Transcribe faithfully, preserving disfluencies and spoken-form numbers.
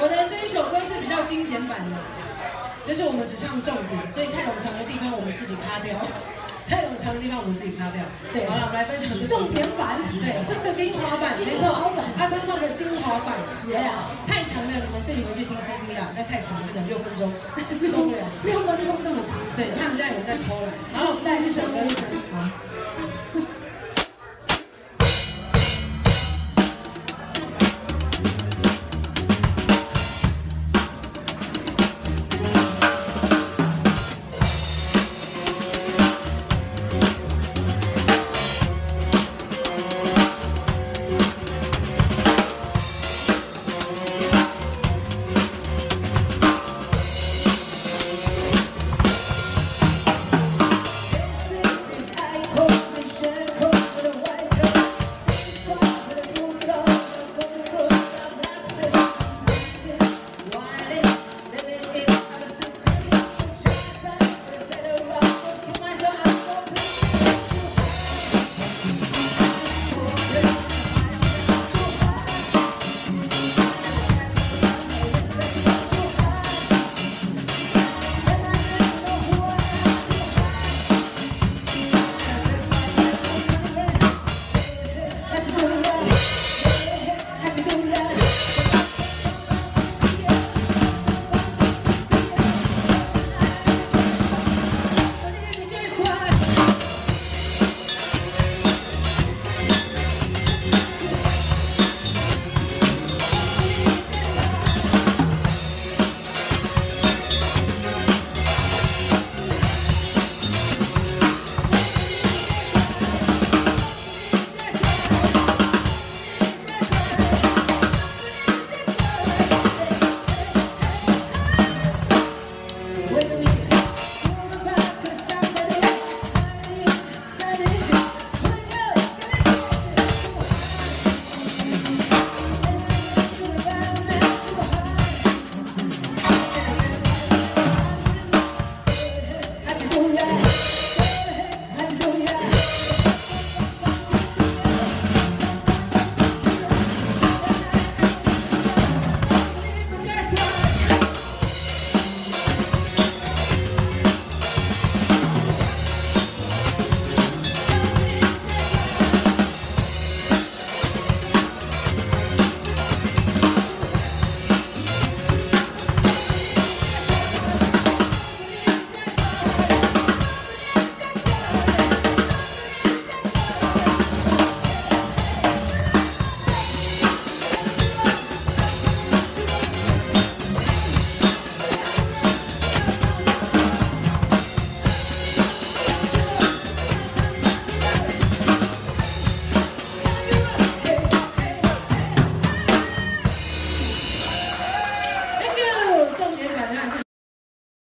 我的这一首歌是比较精简版的，就是我们只唱重点，所以太冗长的地方我们自己卡掉，太冗长的地方我们自己卡掉。对，好了，我们来分享重点版，对，精华版，没错，阿张那个精华版，太长了，你们自己回去听 C D 啦，那太长了，这个六分钟受不了，六分钟这么长，对，他们家有人在偷懒，然后我们带这首歌。